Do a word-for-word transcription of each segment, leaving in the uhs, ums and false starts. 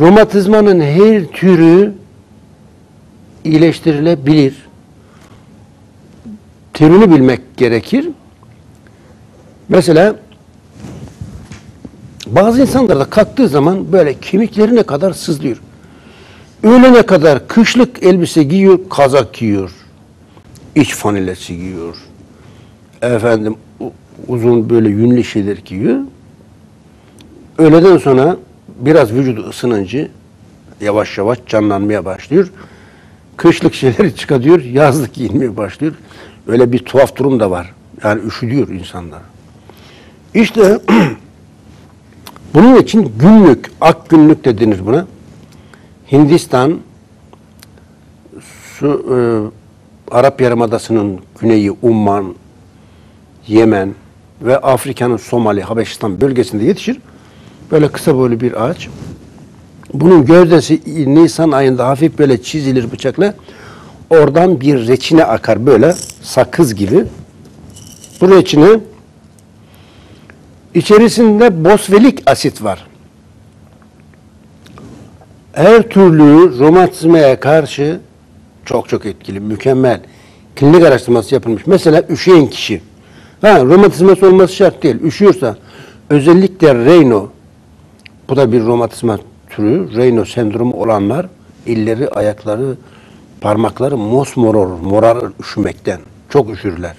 Romatizmanın her türü iyileştirilebilir. Türünü bilmek gerekir. Mesela bazı insanlar da kalktığı zaman böyle kemiklerine kadar sızlıyor. Öğlene kadar kışlık elbise giyiyor, kazak giyiyor. İç fanilesi giyiyor. Efendim uzun böyle yünlü şeyler giyiyor. Öğleden sonra biraz vücudu ısınınca yavaş yavaş canlanmaya başlıyor. Kışlık şeyleri çıkartıyor, yazlık giyinmeye başlıyor. Öyle bir tuhaf durum da var. Yani üşüdüyor insanlar. İşte bunun için günlük, akgünlük de denir buna. Hindistan, su, e, Arap Yarımadası'nın güneyi, Umman, Yemen ve Afrika'nın Somali, Habeşistan bölgesinde yetişir. Böyle kısa boylu bir ağaç. Bunun gövdesi Nisan ayında hafif böyle çizilir bıçakla. Oradan bir reçine akar böyle sakız gibi. Bu reçine içerisinde bosvelik asit var. Her türlü romatizmaya karşı çok çok etkili, mükemmel. Klinik araştırması yapılmış. Mesela üşüyen kişi. Ha, romatizması olması şart değil. Üşüyorsa özellikle Raynaud, bu da bir romatizma türü, Raynaud sendromu olanlar, elleri, ayakları, parmakları mosmor olur, morarır üşümekten. Çok üşürler.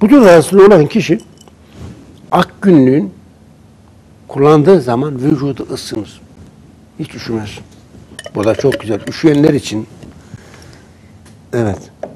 Bu tür rahatsızlığı olan kişi akgünlüğün kullandığı zaman vücudu ısınır. Hiç üşümez. Bu da çok güzel. Üşüyenler için. Evet.